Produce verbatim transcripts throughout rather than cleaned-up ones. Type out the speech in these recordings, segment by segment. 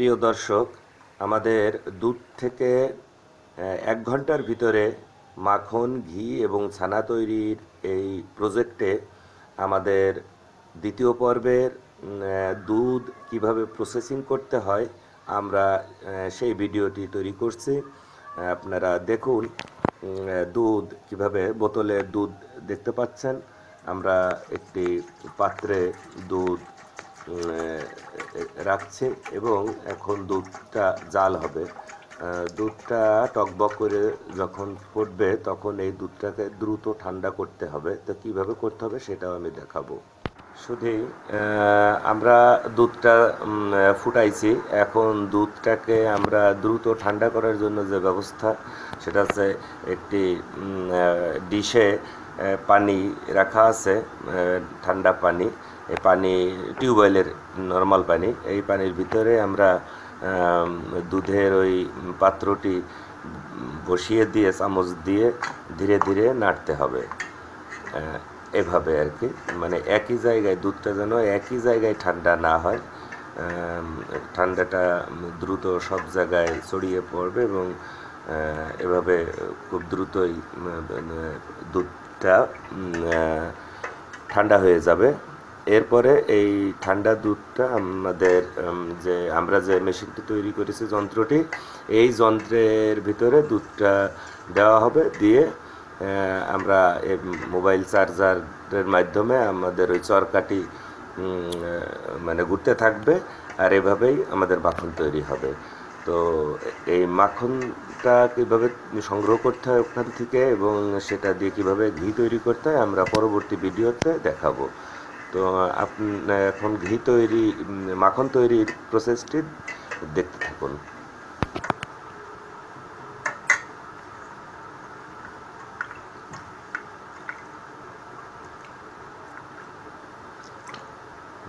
প্রিয় দর্শক, আমাদের দুধ থেকে এক ঘন্টার ভিতরে মাখন, ঘি এবং ছানা তৈরির এই প্রজেক্টে আমাদের দ্বিতীয় পর্বের দুধ কিভাবে প্রসেসিং করতে হয় আমরা সেই ভিডিওটি তৈরি করছি। আপনারা দেখুন দুধ কিভাবে, বোতলে দুধ দেখতে পাচ্ছেন। আমরা একটি পাত্রে দুধ রাখছে এবং এখন দুধটা জাল হবে। দুধটা টকবক করে যখন ফুটবে তখন এই দুধটাকে দ্রুত ঠান্ডা করতে হবে। তো কিভাবে করতে হবে সেটাও আমি দেখাবো। শুধু আমরা দুধটা ফুটাইছি, এখন দুধটাকে আমরা দ্রুত ঠান্ডা করার জন্য যে ব্যবস্থা সেটা হচ্ছে একটি ডিশে পানি রাখা আছে, ঠান্ডা পানি। এই পানি টিউবওয়েলের নর্মাল পানি। এই পানির ভিতরে আমরা দুধের ওই পাত্রটি বসিয়ে দিয়ে চামচ দিয়ে ধীরে ধীরে নাড়তে হবে, এভাবে আর কি। মানে একই জায়গায় দুধটা যেন একই জায়গায় ঠান্ডা না হয়, ঠান্ডাটা দ্রুত সব জায়গায় ছড়িয়ে পড়বে এবং এভাবে খুব দ্রুতই দুধটা ঠান্ডা হয়ে যাবে। এরপরে এই ঠান্ডা দুধটা আমাদের যে আমরা যে মেশিনটি তৈরি করেছি, যন্ত্রটি, এই যন্ত্রের ভিতরে দুধটা দেওয়া হবে। দিয়ে আমরা মোবাইল চার্জারের মাধ্যমে আমাদের ওই চরকাটি মানে ঘুরতে থাকবে, আর এভাবেই আমাদের মাখন তৈরি হবে। তো এই মাখনটা কীভাবে সংগ্রহ করতে হয় ওখান থেকে এবং সেটা দিয়ে কীভাবে ঘি তৈরি করতে হয় আমরা পরবর্তী ভিডিওতে দেখাবো। তো আপনি এখন ঘি তৈরি, মাখন তৈরির প্রসেসটি দেখতে থাকুন।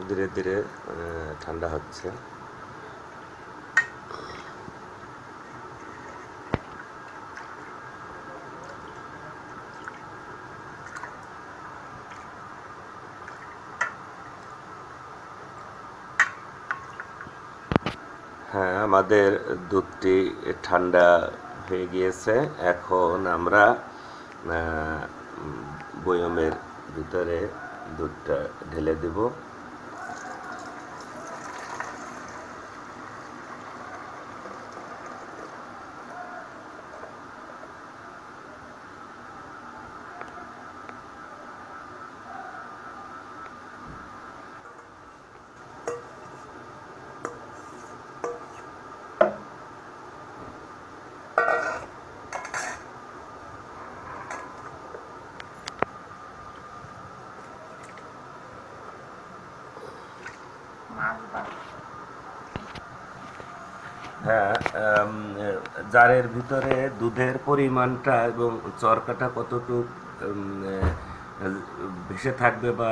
ধীরে ধীরে ঠান্ডা হচ্ছে। হ্যাঁ, আমাদের দুধটি ঠান্ডা হয়ে গিয়েছে। এখন আমরা বয়মের ভিতরে দুধটা ঢেলে দেব। হ্যাঁ, জারের ভিতরে দুধের পরিমাণটা এবং চরকাটা কতটুকু ভেসে থাকবে বা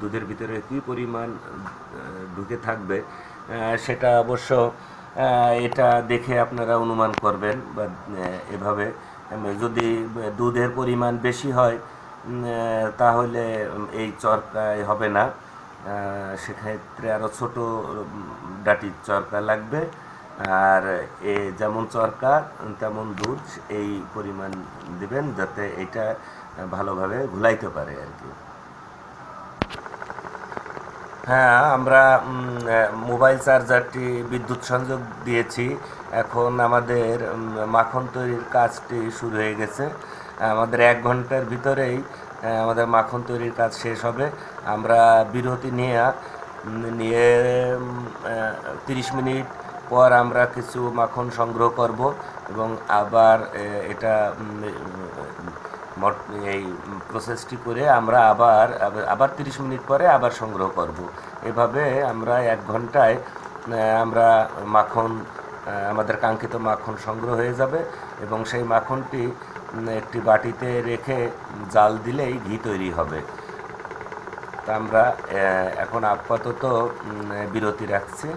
দুধের ভিতরে কী পরিমাণ ঢুকে থাকবে সেটা অবশ্য এটা দেখে আপনারা অনুমান করবেন। বা এভাবে যদি দুধের পরিমাণ বেশি হয় তাহলে এই চরকায় হবে না, সেক্ষেত্রে আরও ছোট ডাটির চরকা লাগবে। আর এ যেমন চরকা তেমন দুধ এই পরিমাণ দেবেন যাতে এটা ভালোভাবে ঘুলাইতে পারে আর কি। হ্যাঁ, আমরা মোবাইল চার্জারটি বিদ্যুৎ সংযোগ দিয়েছি। এখন আমাদের মাখন তৈরির কাজটি শুরু হয়ে গেছে। আমাদের এক ঘন্টার ভিতরেই আমাদের মাখন তৈরির কাজ শেষ হবে। আমরা বিরতি নিয়ে নিয়ে তিরিশ মিনিট পর আমরা কিছু মাখন সংগ্রহ করব এবং আবার এটা এই প্রসেসটি করে আমরা আবার আবার তিরিশ মিনিট পরে আবার সংগ্রহ করব। এভাবে আমরা এক ঘন্টায় আমরা মাখন, আমাদের কাঙ্ক্ষিত মাখন সংগ্রহ হয়ে যাবে এবং সেই মাখনটি একটি বাটিতে রেখে জাল দিলেই ঘি তৈরি হবে। তা আমরা এখন আপাতত বিরতি রাখছি।